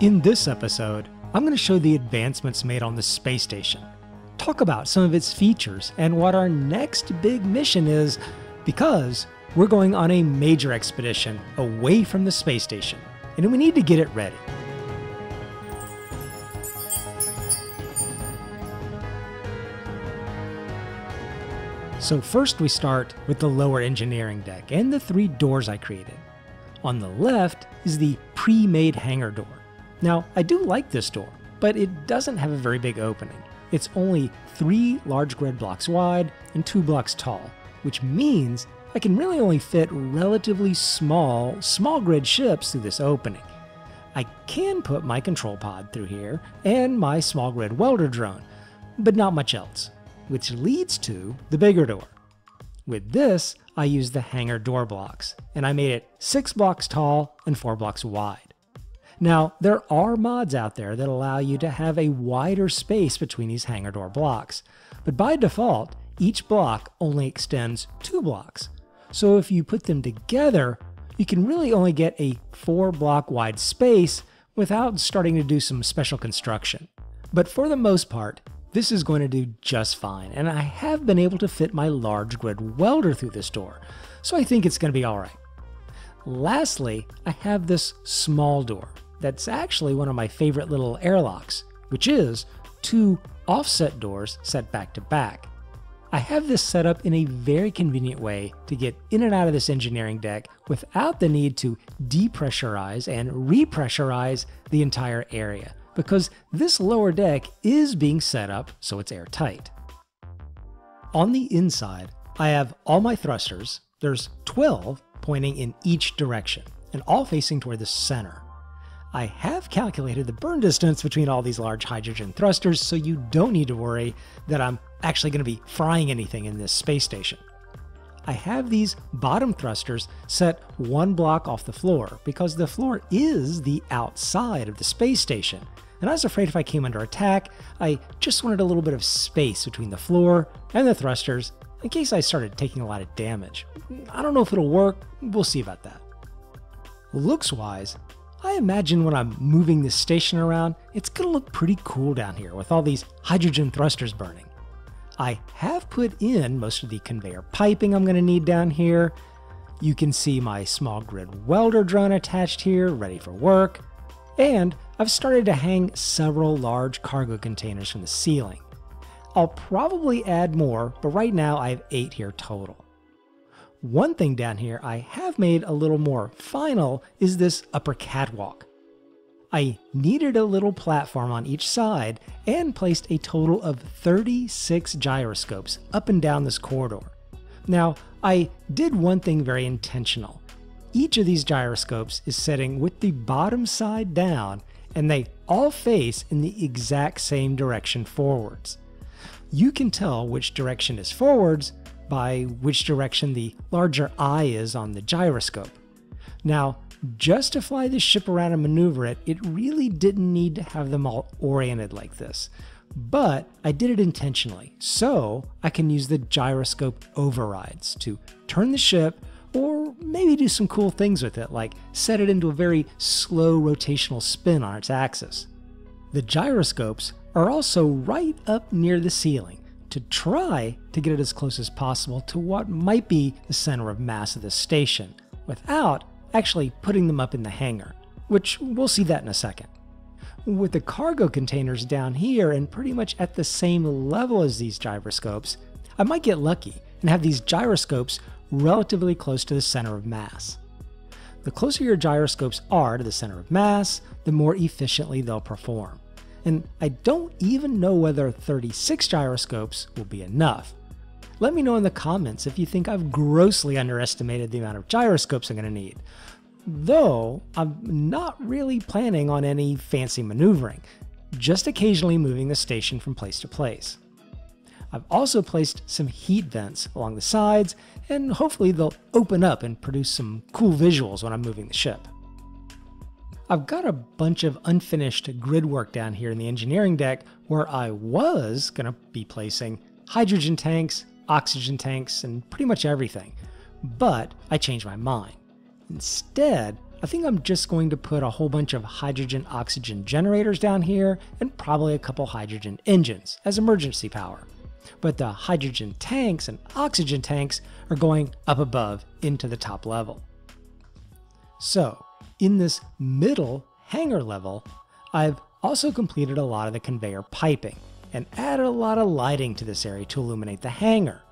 In this episode, I'm going to show the advancements made on the space station, talk about some of its features, and what our next big mission is, because we're going on a major expedition away from the space station, and we need to get it ready. So first we start with the lower engineering deck and the three doors I created. On the left is the pre-made hangar door. Now, I do like this door, but it doesn't have a very big opening. It's only 3 large grid blocks wide and 2 blocks tall, which means I can really only fit relatively small grid ships through this opening. I can put my control pod through here and my small grid welder drone, but not much else, which leads to the bigger door. With this, I used the hangar door blocks, and I made it 6 blocks tall and 4 blocks wide. Now, there are mods out there that allow you to have a wider space between these hangar door blocks, but by default, each block only extends 2 blocks. So if you put them together, you can really only get a 4 block wide space without starting to do some special construction. But for the most part, this is going to do just fine, and I have been able to fit my large grid welder through this door, so I think it's going to be all right. Lastly, I have this small door. That's actually one of my favorite little airlocks, which is 2 offset doors set back to back. I have this set up in a very convenient way to get in and out of this engineering deck without the need to depressurize and repressurize the entire area, because this lower deck is being set up so it's airtight. On the inside, I have all my thrusters. There's 12 pointing in each direction and all facing toward the center. I have calculated the burn distance between all these large hydrogen thrusters, so you don't need to worry that I'm actually going to be frying anything in this space station. I have these bottom thrusters set 1 block off the floor, because the floor is the outside of the space station, and I was afraid if I came under attack, I just wanted a little bit of space between the floor and the thrusters in case I started taking a lot of damage. I don't know if it'll work, we'll see about that. Looks-wise, I imagine when I'm moving this station around, it's going to look pretty cool down here with all these hydrogen thrusters burning. I have put in most of the conveyor piping I'm going to need down here. You can see my small grid welder drone attached here, ready for work. And I've started to hang several large cargo containers from the ceiling. I'll probably add more, but right now I have 8 here total. One thing down here I have made a little more final is this upper catwalk. I needed a little platform on each side and placed a total of 36 gyroscopes up and down this corridor. Now, I did one thing very intentional. Each of these gyroscopes is setting with the bottom side down, and they all face in the exact same direction forwards. You can tell which direction is forwards by which direction the larger eye is on the gyroscope. Now, just to fly this ship around and maneuver it, it really didn't need to have them all oriented like this. But I did it intentionally, so I can use the gyroscope overrides to turn the ship or maybe do some cool things with it, like set it into a very slow rotational spin on its axis. The gyroscopes are also right up near the ceiling, to try to get it as close as possible to what might be the center of mass of this station, without actually putting them up in the hangar, which we'll see that in a second. With the cargo containers down here and pretty much at the same level as these gyroscopes, I might get lucky and have these gyroscopes relatively close to the center of mass. The closer your gyroscopes are to the center of mass, the more efficiently they'll perform. And I don't even know whether 36 gyroscopes will be enough. Let me know in the comments if you think I've grossly underestimated the amount of gyroscopes I'm going to need. Though, I'm not really planning on any fancy maneuvering, just occasionally moving the station from place to place. I've also placed some heat vents along the sides, and hopefully they'll open up and produce some cool visuals when I'm moving the ship. I've got a bunch of unfinished grid work down here in the engineering deck where I was going to be placing hydrogen tanks, oxygen tanks, and pretty much everything, but I changed my mind. Instead, I think I'm just going to put a whole bunch of hydrogen oxygen generators down here and probably a couple hydrogen engines as emergency power. But the hydrogen tanks and oxygen tanks are going up above into the top level. So in this middle hangar level, I've also completed a lot of the conveyor piping and added a lot of lighting to this area to illuminate the hangar.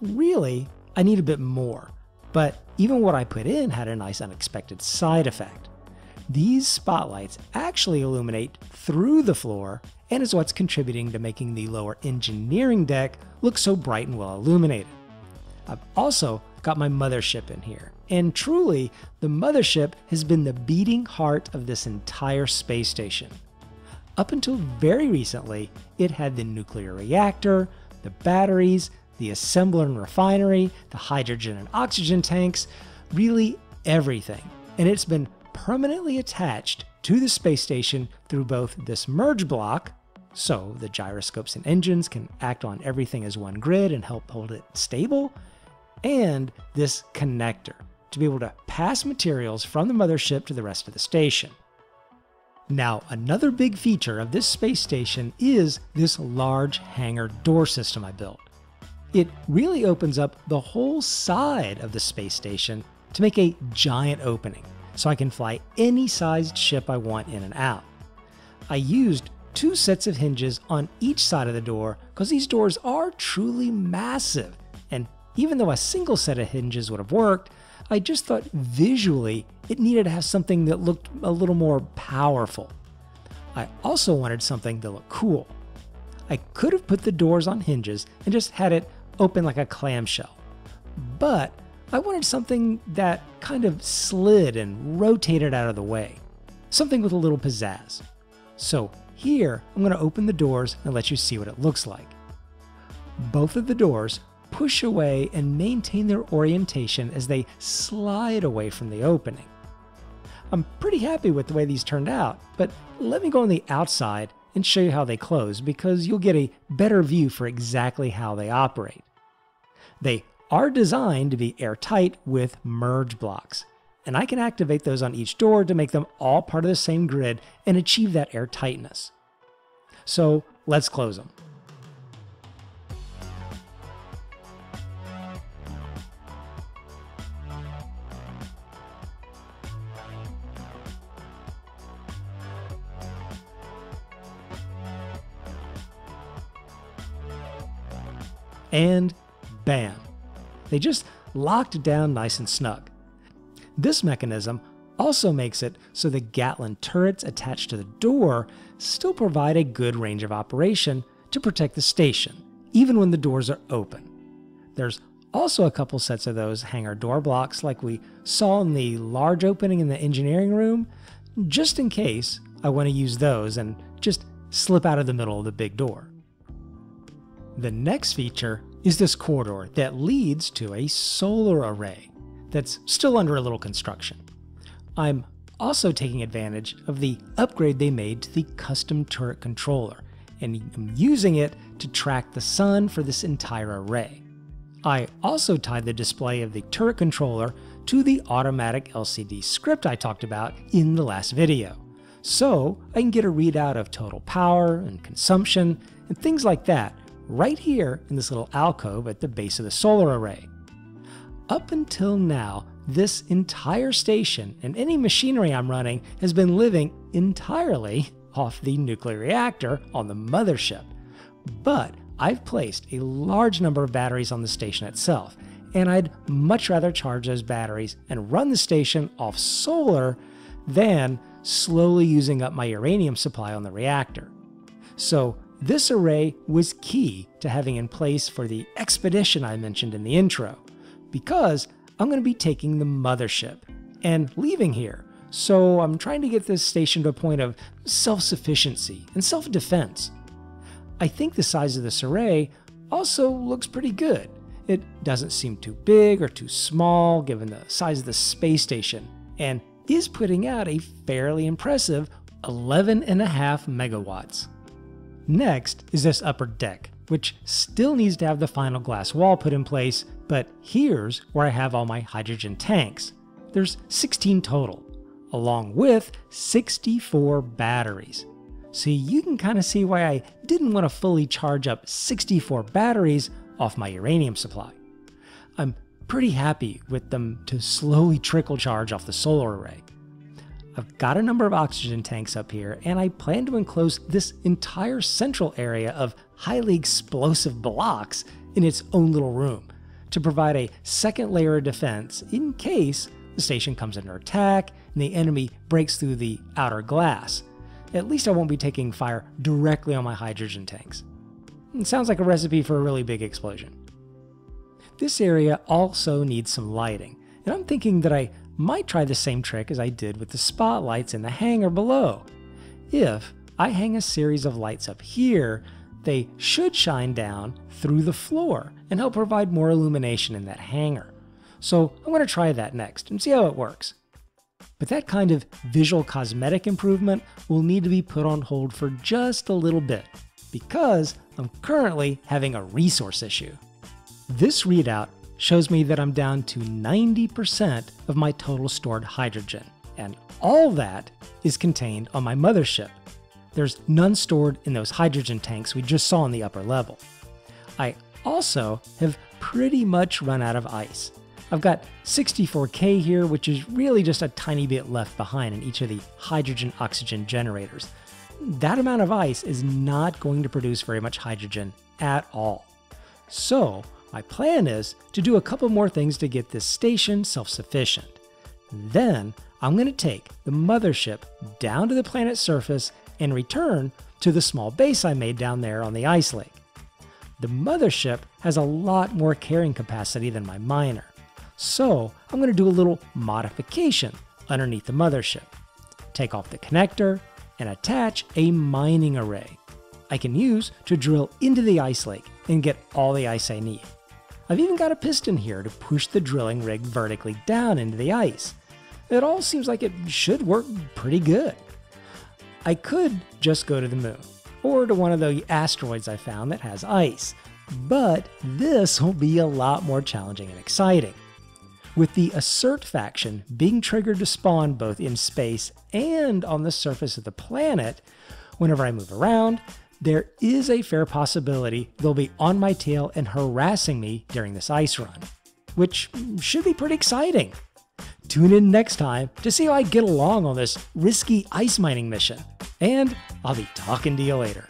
Really, I need a bit more, but even what I put in had a nice unexpected side effect. These spotlights actually illuminate through the floor and is what's contributing to making the lower engineering deck look so bright and well illuminated. I've also got my mothership in here, and truly, the mothership has been the beating heart of this entire space station. Up until very recently, it had the nuclear reactor, the batteries, the assembler and refinery, the hydrogen and oxygen tanks, really everything. And it's been permanently attached to the space station through both this merge block, so the gyroscopes and engines can act on everything as one grid and help hold it stable, and this connector to be able to pass materials from the mothership to the rest of the station. Now, another big feature of this space station is this large hangar door system I built. It really opens up the whole side of the space station to make a giant opening, so I can fly any sized ship I want in and out. I used two sets of hinges on each side of the door because these doors are truly massive, and even though a single set of hinges would have worked, I just thought visually it needed to have something that looked a little more powerful. I also wanted something that looked cool. I could have put the doors on hinges and just had it open like a clamshell, but I wanted something that kind of slid and rotated out of the way, something with a little pizzazz. So here, I'm going to open the doors and let you see what it looks like. Both of the doors push away and maintain their orientation as they slide away from the opening. I'm pretty happy with the way these turned out, but let me go on the outside and show you how they close, because you'll get a better view for exactly how they operate. They are designed to be airtight with merge blocks, and I can activate those on each door to make them all part of the same grid and achieve that airtightness. So let's close them. And bam, they just locked down nice and snug. This mechanism also makes it so the Gatling turrets attached to the door still provide a good range of operation to protect the station, even when the doors are open. There's also a couple sets of those hangar door blocks like we saw in the large opening in the engineering room, just in case I want to use those and just slip out of the middle of the big door. The next feature is this corridor that leads to a solar array that's still under a little construction. I'm also taking advantage of the upgrade they made to the custom turret controller, and I'm using it to track the sun for this entire array. I also tied the display of the turret controller to the automatic LCD script I talked about in the last video, so I can get a readout of total power and consumption and things like that right here in this little alcove at the base of the solar array. Up until now, this entire station and any machinery I'm running has been living entirely off the nuclear reactor on the mothership. But I've placed a large number of batteries on the station itself, and I'd much rather charge those batteries and run the station off solar than slowly using up my uranium supply on the reactor. So this array was key to having in place for the expedition I mentioned in the intro, because I'm going to be taking the mothership and leaving here. So I'm trying to get this station to a point of self-sufficiency and self-defense. I think the size of this array also looks pretty good. It doesn't seem too big or too small given the size of the space station, and is putting out a fairly impressive 11.5 megawatts. Next is this upper deck, which still needs to have the final glass wall put in place, but here's where I have all my hydrogen tanks. There's 16 total, along with 64 batteries. So you can kind of see why I didn't want to fully charge up 64 batteries off my uranium supply. I'm pretty happy with them to slowly trickle charge off the solar array. I've got a number of oxygen tanks up here, and I plan to enclose this entire central area of highly explosive blocks in its own little room to provide a second layer of defense in case the station comes under attack and the enemy breaks through the outer glass. At least I won't be taking fire directly on my hydrogen tanks. It sounds like a recipe for a really big explosion. This area also needs some lighting, and I'm thinking that I might try the same trick as I did with the spotlights in the hangar below. If I hang a series of lights up here, they should shine down through the floor and help provide more illumination in that hangar. So I'm going to try that next and see how it works. But that kind of visual cosmetic improvement will need to be put on hold for just a little bit, because I'm currently having a resource issue. This readout shows me that I'm down to 90% of my total stored hydrogen, and all that is contained on my mothership. There's none stored in those hydrogen tanks we just saw in the upper level. I also have pretty much run out of ice. I've got 64K here, which is really just a tiny bit left behind in each of the hydrogen-oxygen generators. That amount of ice is not going to produce very much hydrogen at all. So my plan is to do a couple more things to get this station self-sufficient. Then I'm going to take the mothership down to the planet's surface and return to the small base I made down there on the ice lake. The mothership has a lot more carrying capacity than my miner, so I'm going to do a little modification underneath the mothership. Take off the connector and attach a mining array I can use to drill into the ice lake and get all the ice I need. I've even got a piston here to push the drilling rig vertically down into the ice. It all seems like it should work pretty good. I could just go to the moon, or to one of the asteroids I found that has ice, but this will be a lot more challenging and exciting. With the assert faction being triggered to spawn both in space and on the surface of the planet, whenever I move around, there is a fair possibility they'll be on my tail and harassing me during this ice run, which should be pretty exciting. Tune in next time to see how I get along on this risky ice mining mission, and I'll be talking to you later.